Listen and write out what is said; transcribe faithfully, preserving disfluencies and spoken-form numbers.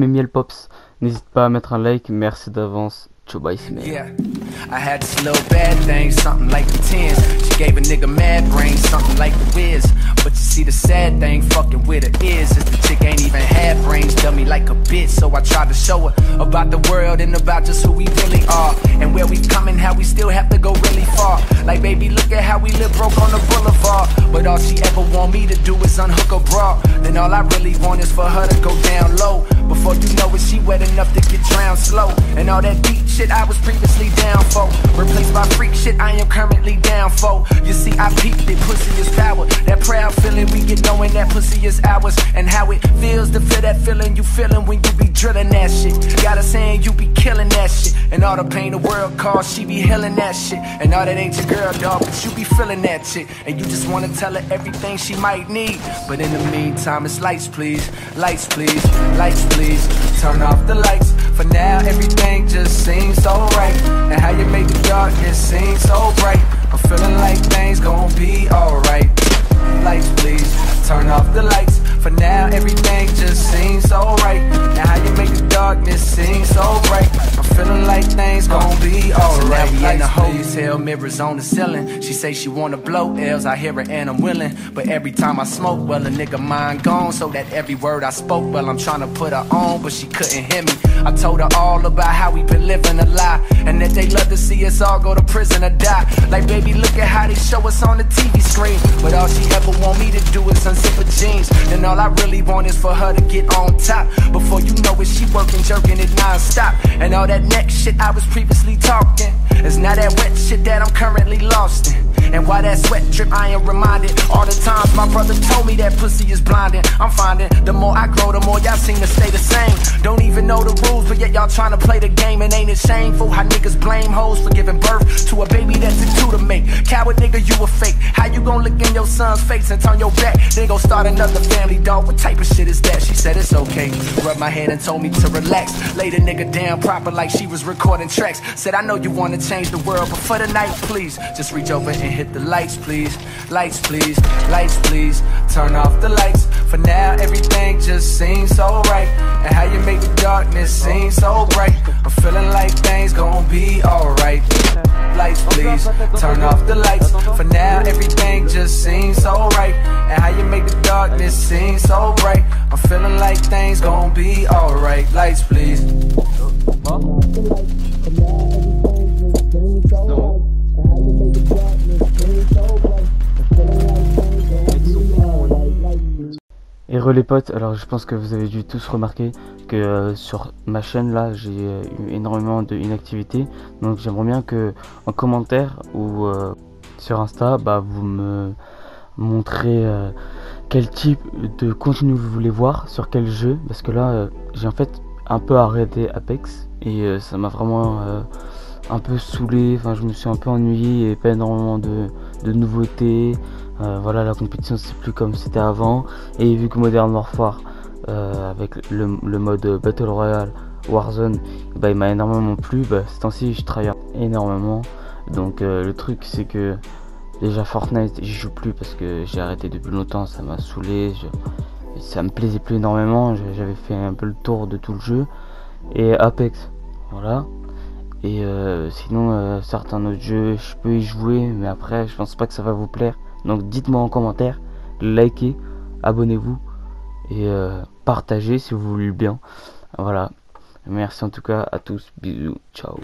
mes miel pops. N'hésite pas à mettre un like, merci d'avance. Ciao, bye, c'est I was previously down for, replaced by freak shit, I am currently down for. You see I peeped it, pussy is power. That proud feeling we get knowing that pussy is ours. And how it feels to feel that feeling you feeling when you be drilling that shit. Got her saying you be killing that shit. And all the pain the world caused, she be healing that shit. And all that ain't your girl, dog, but you be feeling that shit. And you just wanna tell her everything she might need. But in the meantime, it's lights please, lights please, lights please. Turn off the lights, for now everything just seems so right, and how you make the darkness seem so bright. I'm feeling like things gon' be alright. Lights please, turn off the lights. For now everything just seems so right, and how you make the darkness seem so bright. I'm feeling like things gon' be alright. So now we in the hotel, mirrors on the ceiling. She say she wanna blow L's, I hear her and I'm willing. But every time I smoke, well a nigga mind gone. So that every word I spoke, well I'm tryna put her on, but she couldn't hear me. I told her all about how we been living a lie, and that they love to see us all go to prison or die. Like baby look at how they show us on the T V screen, but all she ever want me to do is unzip her jeans. And all I really want is for her to get on top. Before you know it, she working, jerking it non-stop. And all that neck shit I was previously talking is now that wet shit that I'm currently lost in. And why that sweat drip, I am reminded all the times my brother told me that pussy is blinding. I'm finding the more I grow, the more y'all seem to stay the same. Don't even know the rules, but yet y'all trying to play the game. And ain't it shameful how niggas blame hoes for giving birth to a baby that's a two to make? Coward nigga, you a fake. How you gon' look in your son's face and turn your back? Then gon' start another family, dog. What type of shit is that? She said it's okay. Rubbed my hand and told me to relax. Laid a nigga down proper like she was recording tracks. Said I know you wanna change the world, but for the night, please just reach over and hit the lights, please. Lights, please. Lights, please. Turn off the lights. For now, everything just seems so right. And how you make the darkness seem so bright. I'm feeling like things gon' be alright. Lights, please. Turn off the lights. For now, everything just seems so right. And how you make the darkness seem so bright. I'm feeling like things gon' be alright. Lights, please. Et re les potes, alors je pense que vous avez dû tous remarquer que euh, sur ma chaîne là j'ai euh, eu énormément de inactivité, donc j'aimerais bien que en commentaire ou euh, sur Insta bah vous me montrez euh, quel type de contenu vous voulez voir, sur quel jeu, parce que là euh, j'ai en fait un peu arrêté Apex et euh, ça m'a vraiment euh, un peu saoulé, enfin je me suis un peu ennuyé et pas énormément de, de nouveautés. Euh, voilà, la compétition c'est plus comme c'était avant, et vu que Modern Warfare euh, avec le, le mode Battle Royale, Warzone, bah, il m'a énormément plu, bah, ces temps-ci je travaille énormément, donc euh, le truc c'est que déjà Fortnite j'y joue plus parce que j'ai arrêté depuis longtemps, ça m'a saoulé, je... ça me plaisait plus énormément, j'avais fait un peu le tour de tout le jeu, et Apex, voilà. Et euh, sinon euh, certains autres jeux je peux y jouer, mais après je pense pas que ça va vous plaire, donc dites moi en commentaire, likez, abonnez vous et euh, partagez si vous voulez bien. Voilà, merci en tout cas à tous, bisous, ciao.